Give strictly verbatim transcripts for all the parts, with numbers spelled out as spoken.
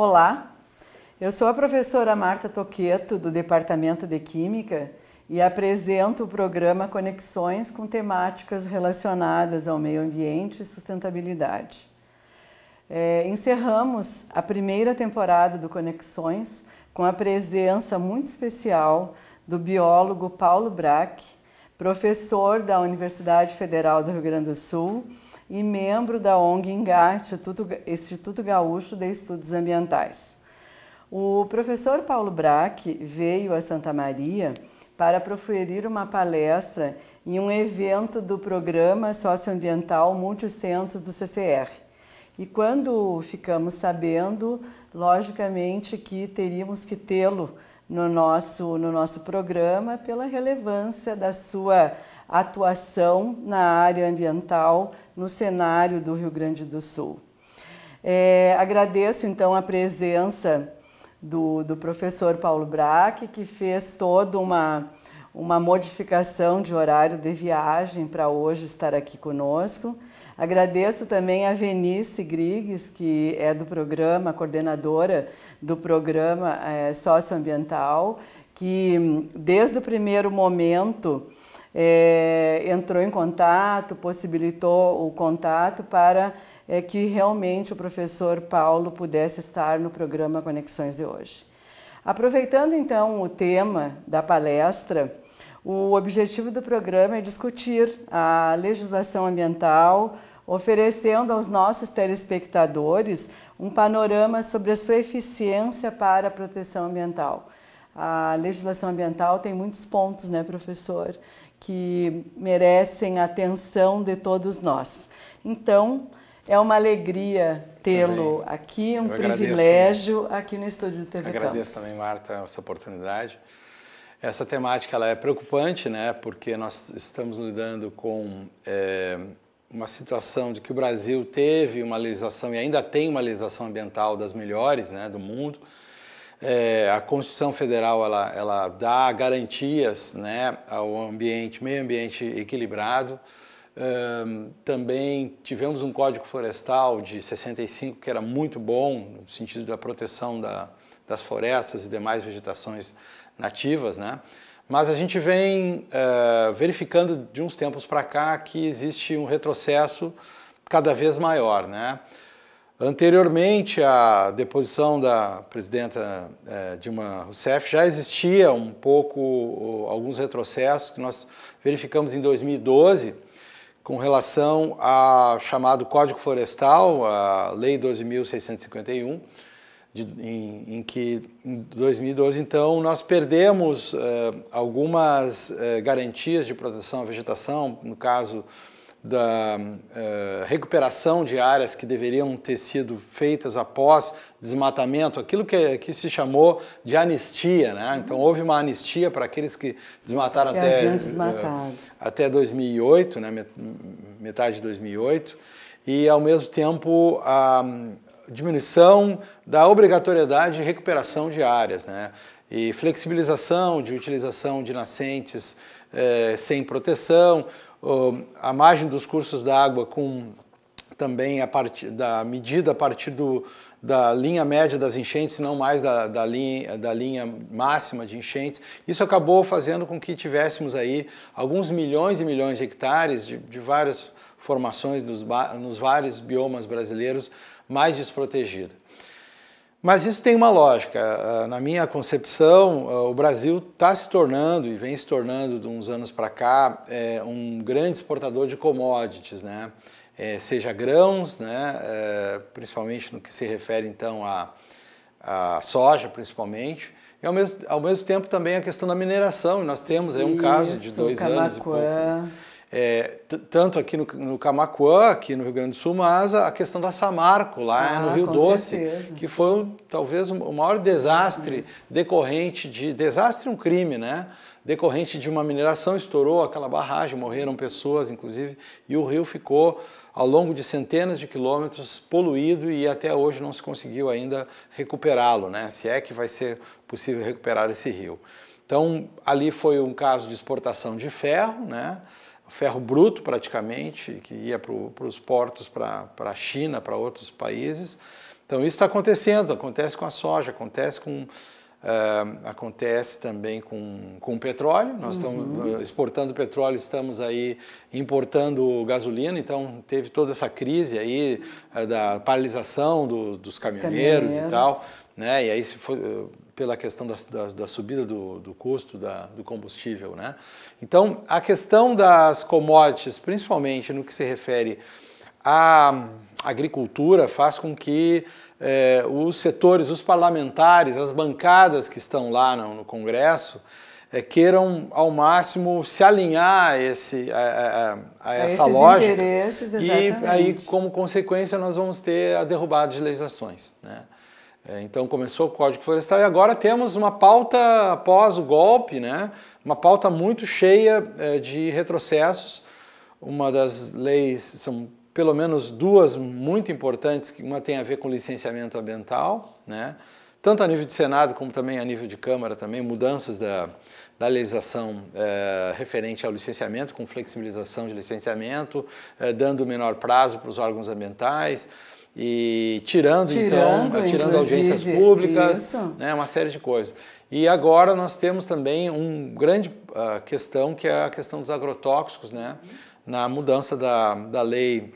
Olá, eu sou a professora Marta Tochetto, do Departamento de Química, e apresento o programa Conexões com Temáticas Relacionadas ao Meio Ambiente e Sustentabilidade. É, encerramos a primeira temporada do Conexões com a presença muito especial do biólogo Paulo Brack, professor da Universidade Federal do Rio Grande do Sul e membro da ONG INGA, Instituto, Instituto Gaúcho de Estudos Ambientais. O professor Paulo Brack veio a Santa Maria para proferir uma palestra em um evento do Programa Socioambiental Multicentros do C C R. E quando ficamos sabendo, logicamente que teríamos que tê-lo No nosso, no nosso programa, pela relevância da sua atuação na área ambiental no cenário do Rio Grande do Sul. É, agradeço, então, a presença do, do professor Paulo Brack, que fez toda uma, uma modificação de horário de viagem para hoje estar aqui conosco. Agradeço também a Venice Griggs, que é do programa, coordenadora do programa é, socioambiental, que desde o primeiro momento é, entrou em contato, possibilitou o contato para é, que realmente o professor Paulo pudesse estar no programa Conexões de hoje. Aproveitando então o tema da palestra, o objetivo do programa é discutir a legislação ambiental, oferecendo aos nossos telespectadores um panorama sobre a sua eficiência para a proteção ambiental. A legislação ambiental tem muitos pontos, né, professor, que merecem a atenção de todos nós. Então, é uma alegria tê-lo aqui, um privilégio aqui no estúdio do T V Campus. Agradeço também, Marta, essa oportunidade. Essa temática ela é preocupante, né? Porque nós estamos lidando com é, uma situação de que o Brasil teve uma legislação e ainda tem uma legislação ambiental das melhores, né, do mundo. É, a Constituição Federal ela, ela dá garantias, né, ao ambiente, meio ambiente equilibrado. Um, também tivemos um Código Florestal de sessenta e cinco que era muito bom no sentido da proteção da, das florestas e demais vegetações nativas, né? Mas a gente vem uh, verificando de uns tempos para cá que existe um retrocesso cada vez maior, né? Anteriormente à deposição da presidenta uh, Dilma Rousseff já existia um pouco uh, alguns retrocessos que nós verificamos em dois mil e doze com relação ao chamado Código Florestal, a Lei doze mil seiscentos e cinquenta e um, De, em, em que em dois mil e doze, então, nós perdemos uh, algumas uh, garantias de proteção à vegetação, no caso da uh, recuperação de áreas que deveriam ter sido feitas após desmatamento, aquilo que, que se chamou de anistia, né? Então, houve uma anistia para aqueles que desmataram que até, desmatado. Uh, até dois mil e oito, né? Metade de dois mil e oito, e, ao mesmo tempo, a diminuição da obrigatoriedade de recuperação de áreas, né? E flexibilização de utilização de nascentes eh, sem proteção, oh, a margem dos cursos d'água com também a partir da medida a partir do, da linha média das enchentes, não mais da, da, linha, da linha máxima de enchentes. Isso acabou fazendo com que tivéssemos aí alguns milhões e milhões de hectares de, de várias formações dos, nos vários biomas brasileiros mais desprotegida. Mas isso tem uma lógica. Na minha concepção, o Brasil está se tornando, e vem se tornando de uns anos para cá, um grande exportador de commodities, né? Seja grãos, né? Principalmente no que se refere então à, à soja, principalmente, e ao mesmo, ao mesmo tempo também a questão da mineração. E nós temos aí um isso, caso de dois Camacuã. anos e pouco. É, tanto aqui no, no Camacuã, aqui no Rio Grande do Sul, mas a questão da Samarco, lá ah, no Rio Doce, certeza. que foi talvez o maior desastre ah, decorrente de... Desastre é um crime, né? Decorrente de uma mineração, estourou aquela barragem, morreram pessoas, inclusive, e o rio ficou, ao longo de centenas de quilômetros, poluído e até hoje não se conseguiu ainda recuperá-lo, né? Se é que vai ser possível recuperar esse rio. Então, ali foi um caso de exportação de ferro, né? Ferro bruto praticamente, que ia para os portos, para a China, para outros países, Então isso está acontecendo, acontece com a soja, acontece com uh, acontece também com, com o petróleo. Nós estamos uhum. exportando petróleo, estamos aí importando gasolina, então teve toda essa crise aí uh, da paralisação do, dos caminhoneiros, caminhoneiros e tal, né? E aí se foi uh, pela questão da, da, da subida do, do custo da, do combustível, né? Então a questão das commodities, principalmente no que se refere à agricultura, faz com que eh, os setores, os parlamentares, as bancadas que estão lá no, no Congresso eh, queiram ao máximo se alinhar a, esse, a, a, a essa a esses lógica interesses, exatamente. E aí como consequência nós vamos ter a derrubada de legislações, né? Então começou o Código Florestal e agora temos uma pauta após o golpe, né? Uma pauta muito cheia de retrocessos. Uma das leis, são pelo menos duas muito importantes, que uma tem a ver com licenciamento ambiental, né? Tanto a nível de Senado como também a nível de Câmara, também mudanças da, da legislação é, referente ao licenciamento, com flexibilização de licenciamento, é, dando menor prazo para os órgãos ambientais, e tirando, tirando então, tirando audiências públicas, né, uma série de coisas. E agora nós temos também uma grande uh, questão, que é a questão dos agrotóxicos, né, na mudança da, da Lei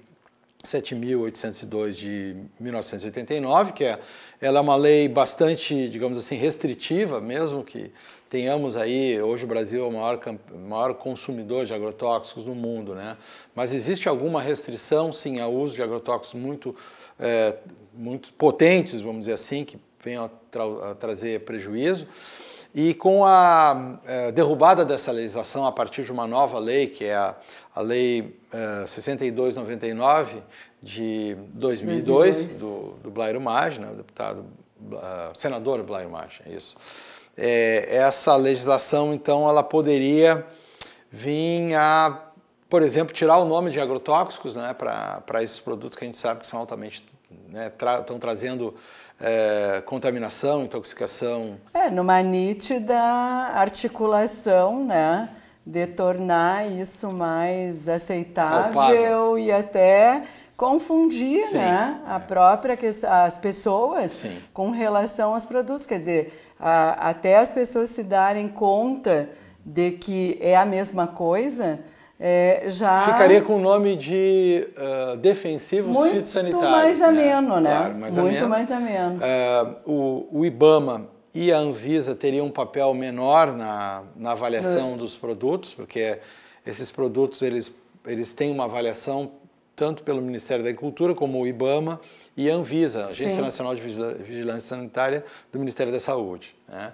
sete mil oitocentos e dois de mil novecentos e oitenta e nove, que é, ela é uma lei bastante, digamos assim, restritiva, mesmo que tenhamos aí, hoje o Brasil é o maior, maior consumidor de agrotóxicos no mundo, né? Mas existe alguma restrição, sim, ao uso de agrotóxicos muito, é, muito potentes, vamos dizer assim, que venham a, tra a trazer prejuízo. E com a é, derrubada dessa legislação a partir de uma nova lei, que é a, a Lei é, sessenta e dois noventa e nove de dois mil e dois, dois mil e dois. do, do Blairo Maggi, né, deputado, uh, senador Blairo Maggi, é isso. É, essa legislação, então, ela poderia vir a, por exemplo, tirar o nome de agrotóxicos, né, para esses produtos que a gente sabe que são altamente, né, tra estão trazendo É, contaminação, intoxicação. É, numa nítida articulação, né, de tornar isso mais aceitável, palpável, e até confundir, sim, né, a própria, as pessoas, sim, com relação aos produtos. Quer dizer, a, até as pessoas se darem conta de que é a mesma coisa, É, já... Ficaria com o nome de uh, defensivos muito fitossanitários. Muito mais ameno, né? né? Claro, mais muito ameno. mais ameno. Uh, o, o IBAMA e a Anvisa teriam um papel menor na, na avaliação uh. dos produtos, porque esses produtos eles, eles têm uma avaliação tanto pelo Ministério da Agricultura como o IBAMA e a Anvisa, a Agência, sim, Nacional de Vigilância Sanitária do Ministério da Saúde, né?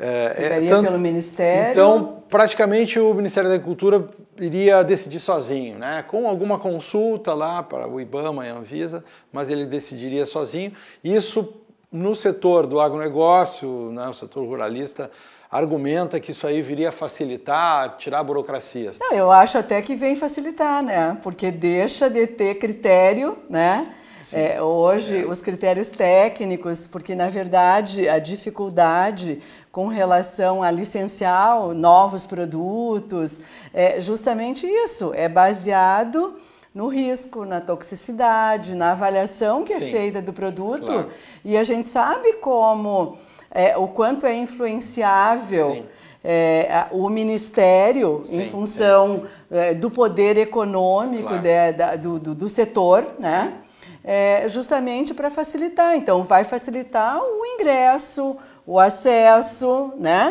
É, tanto, pelo Ministério. Então, praticamente o Ministério da Agricultura iria decidir sozinho, né? Com alguma consulta lá para o IBAMA e a Anvisa, mas ele decidiria sozinho. Isso no setor do agronegócio, né, o setor ruralista, argumenta que isso aí viria a facilitar, tirar burocracias. Não, eu acho até que vem facilitar, né? Porque deixa de ter critério, né? É, hoje, é. os critérios técnicos, porque, na verdade, a dificuldade com relação a licenciar novos produtos é justamente isso, é baseado no risco, na toxicidade, na avaliação que, sim, é feita do produto. Claro. E a gente sabe como, é, o quanto é influenciável, sim, É, o Ministério, sim, em função, sim, sim, É, do poder econômico, claro, de, da, do, do, do setor, né? Sim. É, justamente para facilitar. Então, vai facilitar o ingresso, o acesso, né?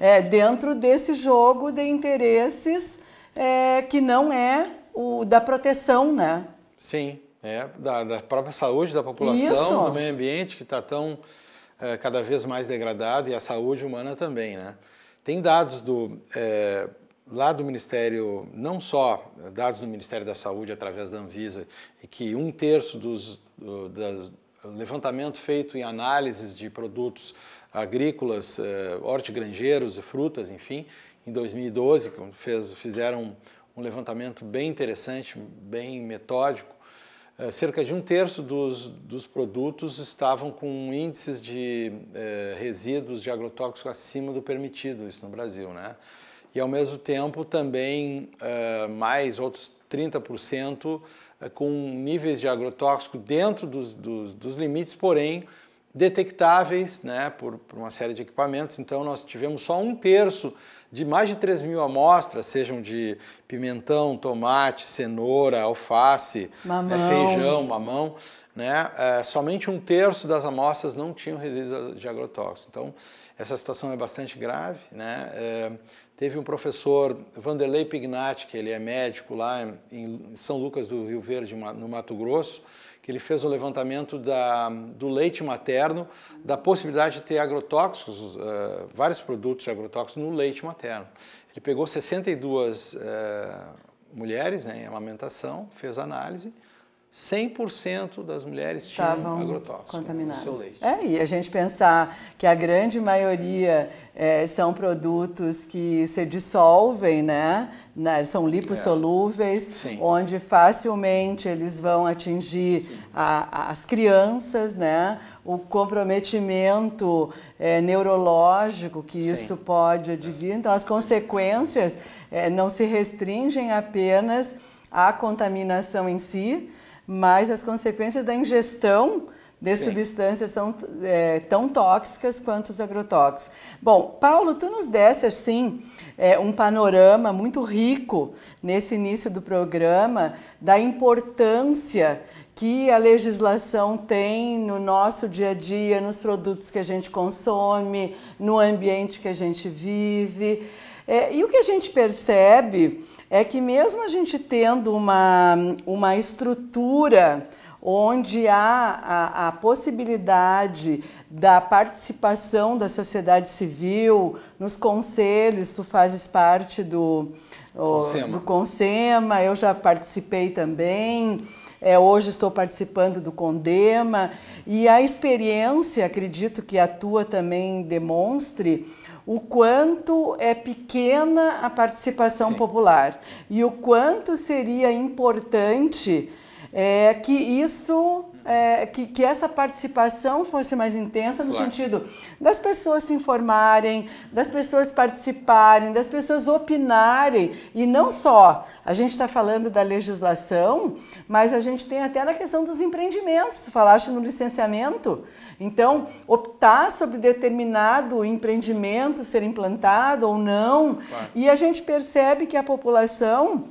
É, dentro desse jogo de interesses é, que não é o da proteção, né? Sim, é, da, da própria saúde da população, isso, do meio ambiente, que está tão é, cada vez mais degradado, e a saúde humana também, né? Tem dados do... É, lá do Ministério, não só dados do Ministério da Saúde através da Anvisa, e que um terço dos, do, das, levantamento feito em análises de produtos agrícolas, eh, hortigranjeiros e frutas, enfim, em dois mil e doze, fez, fizeram um levantamento bem interessante, bem metódico, eh, cerca de um terço dos, dos produtos estavam com índices de eh, resíduos de agrotóxico acima do permitido, isso no Brasil, né? e, ao mesmo tempo, também uh, mais outros trinta por cento uh, com níveis de agrotóxico dentro dos, dos, dos limites, porém detectáveis, né, por, por uma série de equipamentos. Então, nós tivemos só um terço de mais de três mil amostras, sejam de pimentão, tomate, cenoura, alface, mamão. Né, feijão, mamão. Né, é, somente um terço das amostras não tinham resíduos de agrotóxicos. Então, essa situação é bastante grave. Né? É, teve um professor, Vanderlei Pignatti, que ele é médico lá em, em São Lucas do Rio Verde, no Mato Grosso, que ele fez o levantamento da, do leite materno, da possibilidade de ter agrotóxicos, uh, vários produtos de agrotóxicos no leite materno. Ele pegou sessenta e duas uh, mulheres, né, em amamentação, fez análise, cem por cento das mulheres tinham agrotóxico no seu leite. É, e a gente pensar que a grande maioria é, são produtos que se dissolvem, né? Na, são lipossolúveis, é. Onde facilmente eles vão atingir a, a, as crianças, né? O comprometimento é, neurológico que Sim. isso pode advir. Então, as consequências é, não se restringem apenas à contaminação em si, mas as consequências da ingestão de Sim. substâncias tão, é, tão tóxicas quanto os agrotóxicos. Bom, Paulo, tu nos desse, assim, é, um panorama muito rico nesse início do programa da importância que a legislação tem no nosso dia a dia, nos produtos que a gente consome, no ambiente que a gente vive. É, e o que a gente percebe é que mesmo a gente tendo uma, uma estrutura onde há a, a possibilidade da participação da sociedade civil, nos conselhos, tu fazes parte do, o, do CONSEMA, eu já participei também, é, hoje estou participando do Condema, e a experiência, acredito que a tua também demonstre, o quanto é pequena a participação Sim. popular e o quanto seria importante é, que isso, é, que, que essa participação fosse mais intensa no claro. Sentido das pessoas se informarem, das pessoas participarem, das pessoas opinarem. E não só, a gente está falando da legislação, mas a gente tem até na questão dos empreendimentos, tu falaste no licenciamento. Então, optar sobre determinado empreendimento ser implantado ou não, claro. E a gente percebe que a população,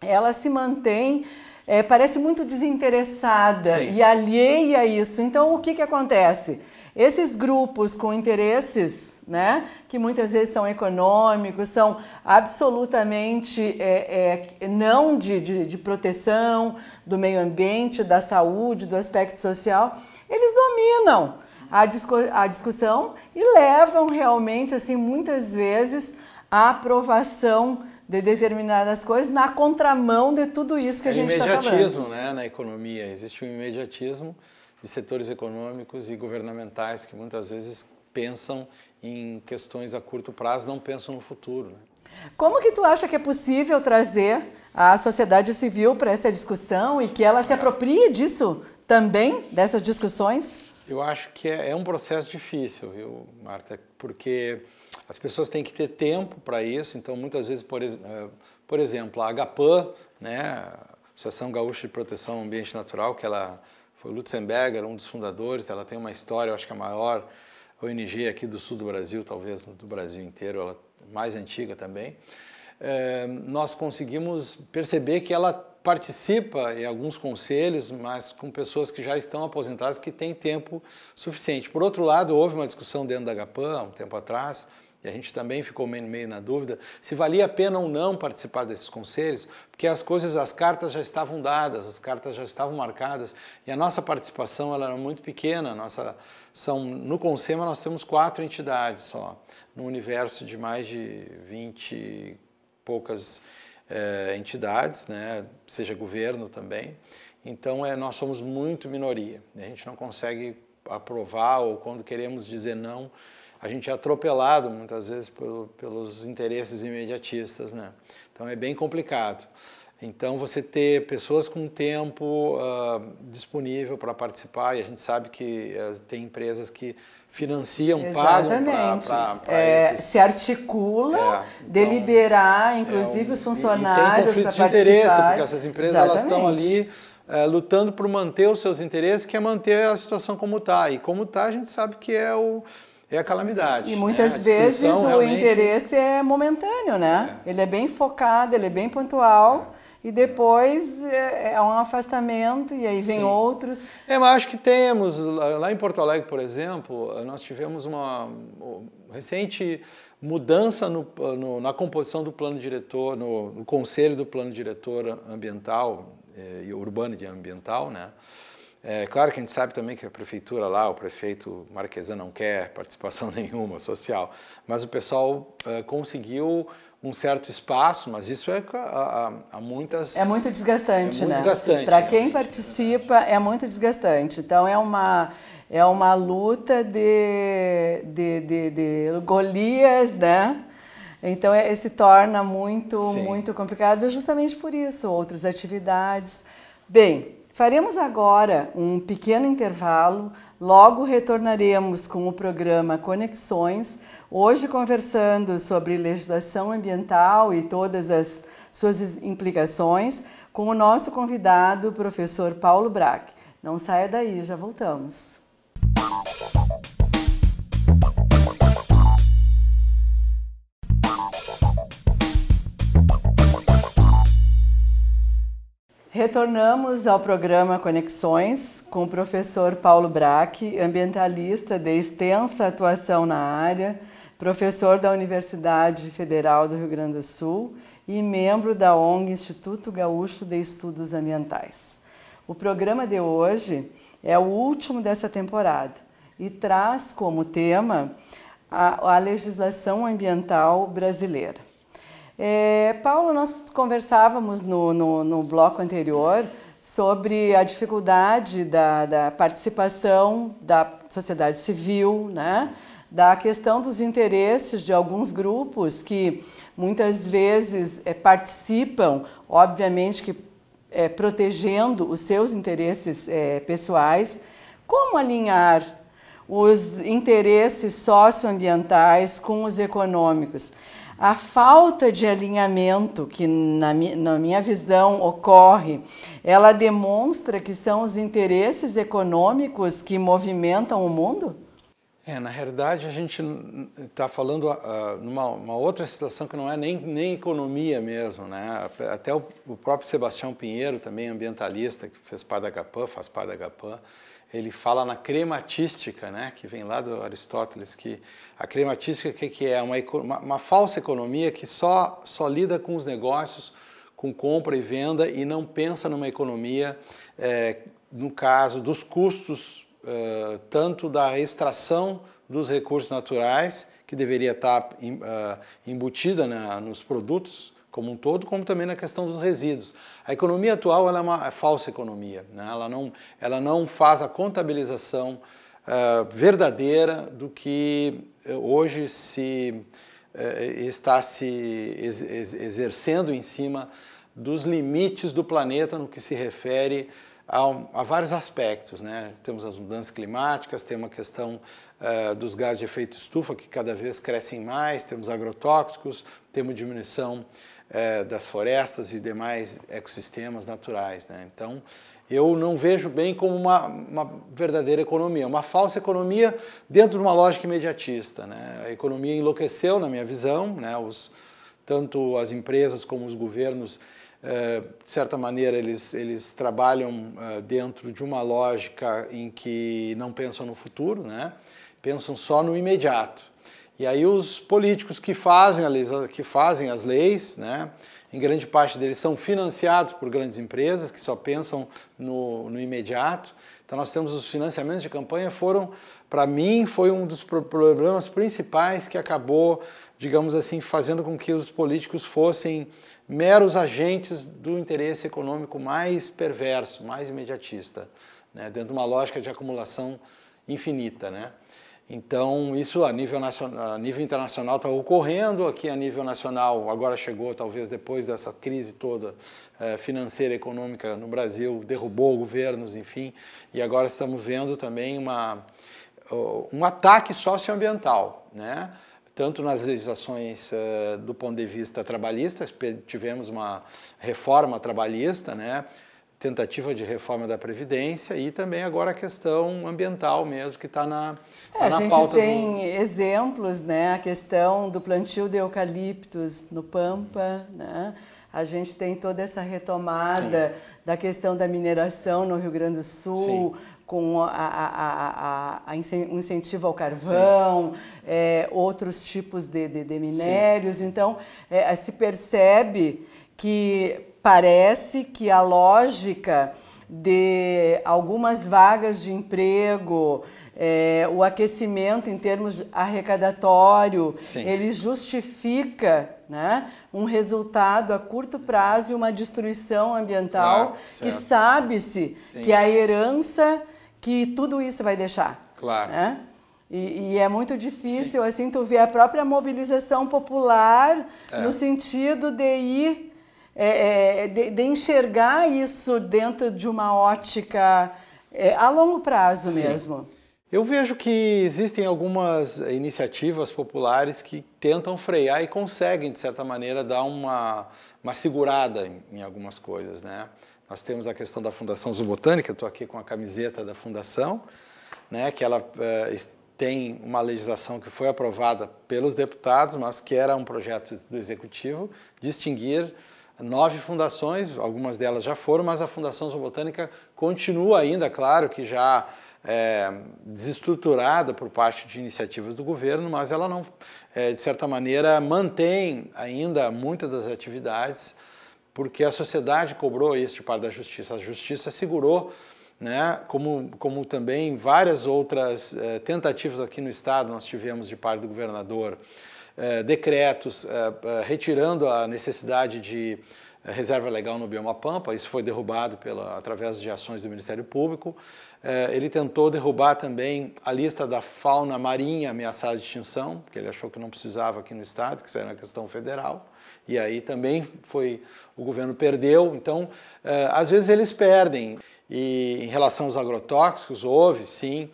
ela se mantém, é, parece muito desinteressada Sim. e alheia a isso. Então, o que que acontece? Esses grupos com interesses, né, que muitas vezes são econômicos, são absolutamente é, é, não de, de, de proteção do meio ambiente, da saúde, do aspecto social, eles dominam a, discu a discussão e levam realmente, assim, muitas vezes, à aprovação de determinadas coisas na contramão de tudo isso que é a gente está falando. Imediatismo, né, na economia, existe um imediatismo de setores econômicos e governamentais que muitas vezes pensam em questões a curto prazo, não pensam no futuro. Né? Como que tu acha que é possível trazer a sociedade civil para essa discussão e que ela se aproprie disso também, dessas discussões? Eu acho que é, é um processo difícil, viu, Marta? Porque as pessoas têm que ter tempo para isso. Então, muitas vezes, por, por exemplo, a Agapan, né, Associação Gaúcha de Proteção ao Ambiente Natural, que ela... O Lutzenberger, um dos fundadores, ela tem uma história, eu acho que a maior O N G aqui do sul do Brasil, talvez do Brasil inteiro, ela mais antiga também. É, nós conseguimos perceber que ela participa em alguns conselhos, mas com pessoas que já estão aposentadas, que têm tempo suficiente. Por outro lado, houve uma discussão dentro da Agapan, há um tempo atrás, e a gente também ficou meio, meio na dúvida se valia a pena ou não participar desses conselhos, porque as coisas, as cartas já estavam dadas, as cartas já estavam marcadas, e a nossa participação ela era muito pequena. Nossa, são, no CONSEMA nós temos quatro entidades só, no universo de mais de vinte e poucas eh, entidades, né, seja governo também. Então é, nós somos muito minoria, a gente não consegue aprovar, ou quando queremos dizer não, a gente é atropelado, muitas vezes, pelo, pelos interesses imediatistas, né? Então, é bem complicado. Então, você ter pessoas com tempo uh, disponível para participar, e a gente sabe que uh, tem empresas que financiam, exatamente, pagam para é, esses... Se articula, é, então, deliberar, inclusive, é um, os funcionários para participar. E tem conflitos de interesse, porque essas empresas, exatamente, elas estão ali é, lutando por manter os seus interesses, que é manter a situação como está. E como está, a gente sabe que é, o, é a calamidade. E muitas, né, vezes o interesse é momentâneo, né? É. Ele é bem focado, ele é bem pontual... É. E depois é um afastamento, e aí vem, sim, outros. É, mas acho que temos, lá em Porto Alegre, por exemplo, nós tivemos uma recente mudança no, no, na composição do plano diretor, no, no conselho do plano diretor ambiental e eh, urbano e ambiental, né? É claro que a gente sabe também que a prefeitura lá, o prefeito Marquesã não quer participação nenhuma social, mas o pessoal eh, conseguiu um certo espaço, mas isso é a, a, a muitas... É muito desgastante, é muito, né? desgastante. Para quem participa, é muito desgastante. Então, é uma, é uma luta de, de, de, de Golias, né? Então, é, se torna muito, sim, muito complicado, justamente por isso. Outras atividades. Bem, faremos agora um pequeno intervalo. Logo retornaremos com o programa Conexões, hoje conversando sobre legislação ambiental e todas as suas implicações com o nosso convidado, o professor Paulo Brack. Não saia daí, já voltamos. Retornamos ao programa Conexões com o professor Paulo Brack, ambientalista de extensa atuação na área, professor da Universidade Federal do Rio Grande do Sul e membro da ONG Instituto Gaúcho de Estudos Ambientais. O programa de hoje é o último dessa temporada e traz como tema a, a legislação ambiental brasileira. É, Paulo, nós conversávamos no, no, no bloco anterior sobre a dificuldade da, da participação da sociedade civil, né? Da questão dos interesses de alguns grupos que muitas vezes é, participam, obviamente que é, protegendo os seus interesses é, pessoais. Como alinhar os interesses socioambientais com os econômicos? A falta de alinhamento que, na minha visão, ocorre, ela demonstra que são os interesses econômicos que movimentam o mundo? É, na realidade, a gente está falando uh, numa uma outra situação que não é nem, nem economia mesmo, né? Até o, o próprio Sebastião Pinheiro, também ambientalista, que fez parte da Agapan, faz parte da Agapan, ele fala na crematística, né? Que vem lá do Aristóteles, que a crematística que, que é uma, uma, uma falsa economia que só, só lida com os negócios, com compra e venda, e não pensa numa economia, é, no caso dos custos, Uh, tanto da extração dos recursos naturais, que deveria estar uh, embutida na, nos produtos como um todo, como também na questão dos resíduos. A economia atual ela é uma falsa economia, né? ela, não, ela não faz a contabilização uh, verdadeira do que hoje se, uh, está se ex ex exercendo em cima dos limites do planeta no que se refere há vários aspectos, né? Temos as mudanças climáticas, temos a questão uh, dos gases de efeito estufa que cada vez crescem mais, temos agrotóxicos, temos diminuição uh, das florestas e demais ecossistemas naturais, né? Então, eu não vejo bem como uma, uma verdadeira economia, uma falsa economia dentro de uma lógica imediatista, né? A economia enlouqueceu, na minha visão, né? Os, tanto as empresas como os governos, Uh, de certa maneira, eles, eles trabalham uh, dentro de uma lógica em que não pensam no futuro, né? Pensam só no imediato. E aí os políticos que fazem, a lei, que fazem as leis, né? Em grande parte deles são financiados por grandes empresas que só pensam no, no imediato. Então nós temos os financiamentos de campanha, foram, para mim, foi um dos problemas principais que acabou, digamos assim, fazendo com que os políticos fossem meros agentes do interesse econômico mais perverso, mais imediatista, né? Dentro de uma lógica de acumulação infinita, né? Então, isso a nível nacional, a nível internacional está ocorrendo, aqui a nível nacional agora chegou, talvez depois dessa crise toda eh, financeira e econômica no Brasil, derrubou governos, enfim, e agora estamos vendo também uma, um ataque socioambiental, né? Tanto nas legislações uh, do ponto de vista trabalhista, tivemos uma reforma trabalhista, né? Tentativa de reforma da Previdência e também agora a questão ambiental mesmo, que está na, tá é, na pauta. A gente tem do... exemplos, né? A questão do plantio de eucaliptos no Pampa, né? A gente tem toda essa retomada Sim. da questão da mineração no Rio Grande do Sul, Sim. com a, a, a, a, a incentivo ao carvão, é, outros tipos de, de, de minérios. Sim. Então, é, se percebe que parece que a lógica de algumas vagas de emprego, é, o aquecimento em termos arrecadatório, Sim. ele justifica, né, um resultado a curto prazo e uma destruição ambiental, claro, que sabe-se que a herança que tudo isso vai deixar. Claro. Né? E, e é muito difícil, Sim. assim, tu ver a própria mobilização popular é. no sentido de ir, é, de, de enxergar isso dentro de uma ótica é, a longo prazo Sim. mesmo. Eu vejo que existem algumas iniciativas populares que tentam frear e conseguem, de certa maneira, dar uma, uma segurada em, em algumas coisas, né? Nós temos a questão da Fundação Zoobotânica, estou aqui com a camiseta da Fundação, né, que ela eh, tem uma legislação que foi aprovada pelos deputados, mas que era um projeto do Executivo, distinguir nove fundações, algumas delas já foram, mas a Fundação Zoobotânica continua ainda, claro, que já é, desestruturada por parte de iniciativas do governo, mas ela não, é, de certa maneira, mantém ainda muitas das atividades, porque a sociedade cobrou isso de parte da justiça. A justiça segurou, né, como, como também várias outras eh, tentativas aqui no Estado nós tivemos de parte do governador, eh, decretos eh, retirando a necessidade de eh, reserva legal no Bioma Pampa, isso foi derrubado pela, através de ações do Ministério Público. Eh, ele tentou derrubar também a lista da fauna marinha ameaçada de extinção, porque ele achou que não precisava aqui no Estado, que isso era uma questão federal. E aí também foi, o governo perdeu, então eh, às vezes eles perdem. E em relação aos agrotóxicos, houve sim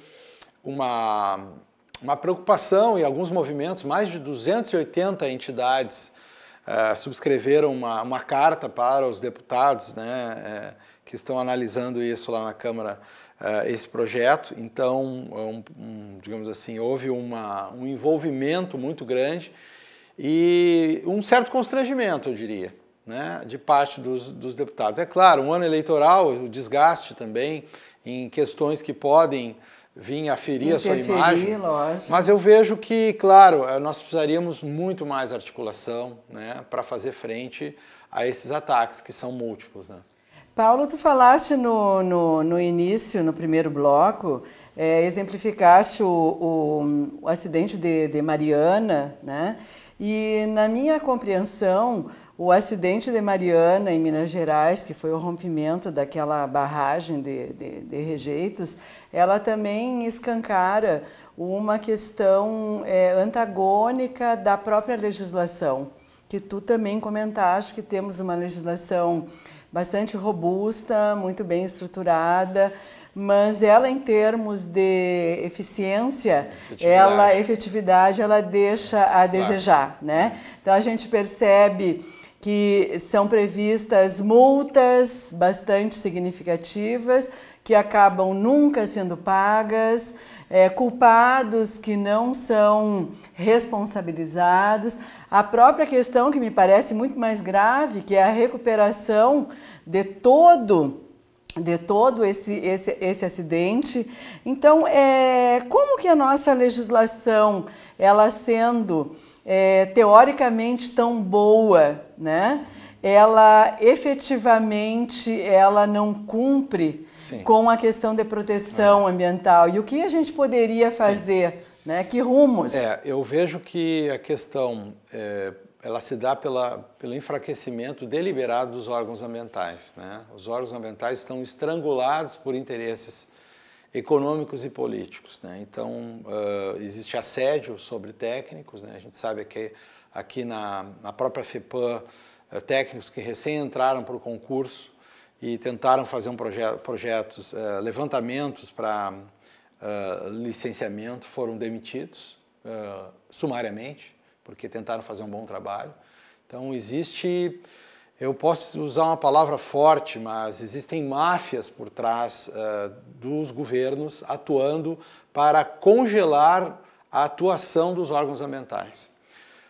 uma, uma preocupação e alguns movimentos, mais de duzentas e oitenta entidades eh, subscreveram uma, uma carta para os deputados, né, eh, que estão analisando isso lá na Câmara, eh, esse projeto. Então, um, um, digamos assim, houve uma, um envolvimento muito grande e um certo constrangimento, eu diria, né, de parte dos, dos deputados. É claro, um ano eleitoral, o desgaste também em questões que podem vir a ferir a sua imagem. Lógico. Mas eu vejo que, claro, nós precisaríamos muito mais articulação, né, para fazer frente a esses ataques que são múltiplos. Né? Paulo, tu falaste no, no, no início, no primeiro bloco, é, exemplificaste o, o, o acidente de, de Mariana, né? E na minha compreensão, o acidente de Mariana, em Minas Gerais, que foi o rompimento daquela barragem de, de, de rejeitos, ela também escancara uma questão é, antagônica da própria legislação, que tu também comentaste, que temos uma legislação bastante robusta, muito bem estruturada, mas ela, em termos de eficiência, efetividade, ela, efetividade, ela deixa a desejar, claro, né? Então, a gente percebe que são previstas multas bastante significativas, que acabam nunca sendo pagas, é, culpados que não são responsabilizados. A própria questão que me parece muito mais grave, que é a recuperação de todo de todo esse, esse, esse acidente. Então, é, como que a nossa legislação, ela sendo é, teoricamente tão boa, né, ela efetivamente ela não cumpre Sim. com a questão de proteção é. ambiental? E o que a gente poderia fazer? Né? Que rumos? É, eu vejo que a questão é, ela se dá pela, pelo enfraquecimento deliberado dos órgãos ambientais, né? Os órgãos ambientais estão estrangulados por interesses econômicos e políticos, né? Então, uh, existe assédio sobre técnicos, né? A gente sabe que aqui na, na própria FEPAM, uh, técnicos que recém entraram para o concurso e tentaram fazer um proje projetos, uh, levantamentos para uh, licenciamento foram demitidos, uh, sumariamente, porque tentaram fazer um bom trabalho. Então existe, eu posso usar uma palavra forte, mas existem máfias por trás uh, dos governos atuando para congelar a atuação dos órgãos ambientais,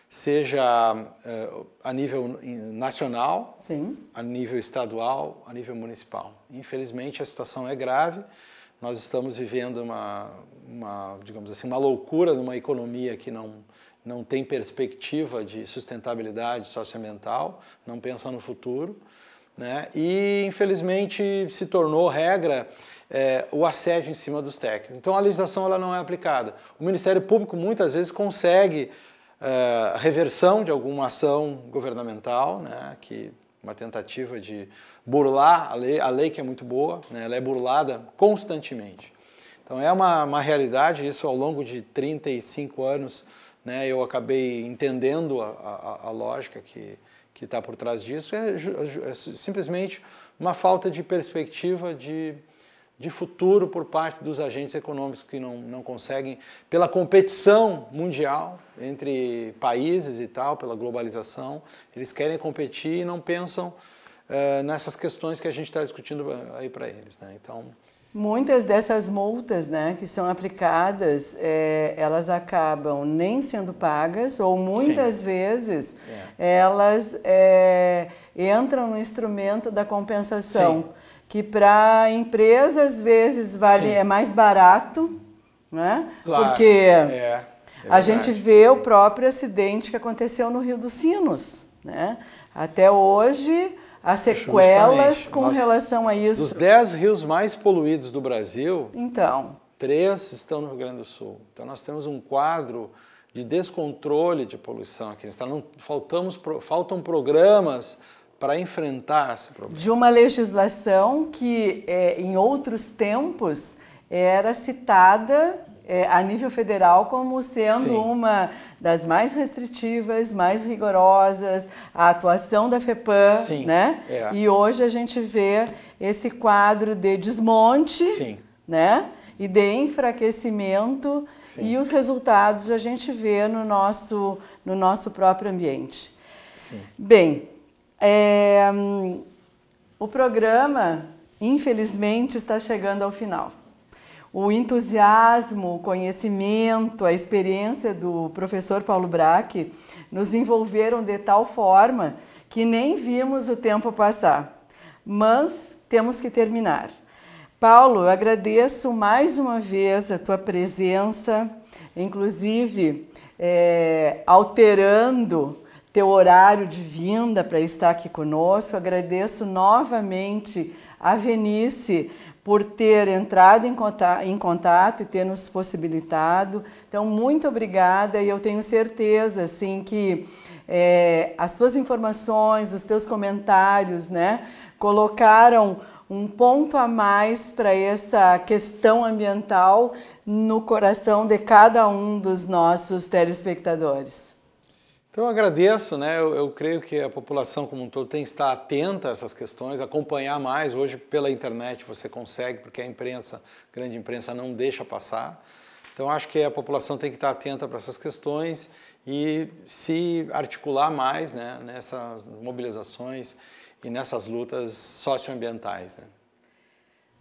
seja uh, a nível nacional, sim, a nível estadual, a nível municipal. Infelizmente a situação é grave, nós estamos vivendo uma, uma digamos assim, uma loucura numa economia que não... não tem perspectiva de sustentabilidade socioambiental, não pensa no futuro, né? E, infelizmente, se tornou regra é, o assédio em cima dos técnicos. Então, a legislação ela não é aplicada. O Ministério Público, muitas vezes, consegue é, reversão de alguma ação governamental, né? Que, uma tentativa de burlar a lei, a lei que é muito boa, né? Ela é burlada constantemente. Então, é uma, uma realidade, isso ao longo de trinta e cinco anos, né, eu acabei entendendo a, a, a lógica que que está por trás disso, é, é simplesmente uma falta de perspectiva de, de futuro por parte dos agentes econômicos que não, não conseguem, pela competição mundial entre países e tal, pela globalização, eles querem competir e não pensam uh, nessas questões que a gente está discutindo aí para eles, né? Então, muitas dessas multas, né, que são aplicadas, é, elas acabam nem sendo pagas ou muitas sim, vezes é, elas é, entram no instrumento da compensação, sim, que para empresas às vezes vale, sim, é mais barato, né? Claro. Porque é, é a gente vê o próprio acidente que aconteceu no Rio dos Sinos, né? Até hoje... as sequelas justamente com nós, relação a isso. Dos dez rios mais poluídos do Brasil, então, três estão no Rio Grande do Sul. Então nós temos um quadro de descontrole de poluição aqui. Não, faltamos, faltam programas para enfrentar esse problema. De uma legislação que é, em outros tempos era citada é, a nível federal como sendo, sim, uma das mais restritivas, mais rigorosas, a atuação da FEPAM, sim, né? É. E hoje a gente vê esse quadro de desmonte, sim, né? E de enfraquecimento, sim, e os resultados a gente vê no nosso, no nosso próprio ambiente. Sim. Bem, é, o programa, infelizmente, está chegando ao final. O entusiasmo, o conhecimento, a experiência do professor Paulo Brack nos envolveram de tal forma que nem vimos o tempo passar. Mas temos que terminar. Paulo, eu agradeço mais uma vez a tua presença, inclusive é, alterando teu horário de vinda para estar aqui conosco. Eu agradeço novamente a Venice por ter entrado em contato, em contato e ter nos possibilitado. Então, muito obrigada, e eu tenho certeza assim, que é, as suas informações, os teus comentários, né, colocaram um ponto a mais para essa questão ambiental no coração de cada um dos nossos telespectadores. Então, eu agradeço, né? Eu, eu creio que a população como um todo tem que estar atenta a essas questões, acompanhar mais. Hoje, pela internet, você consegue, porque a imprensa, a grande imprensa, não deixa passar. Então, acho que a população tem que estar atenta para essas questões e se articular mais, né, nessas mobilizações e nessas lutas socioambientais, né?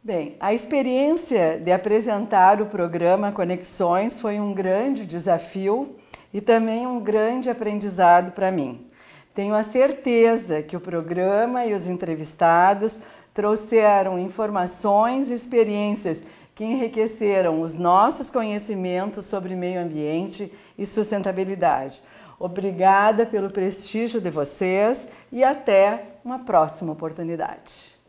Bem, a experiência de apresentar o programa Conexões foi um grande desafio e também um grande aprendizado para mim. Tenho a certeza que o programa e os entrevistados trouxeram informações e experiências que enriqueceram os nossos conhecimentos sobre meio ambiente e sustentabilidade. Obrigada pelo prestígio de vocês e até uma próxima oportunidade.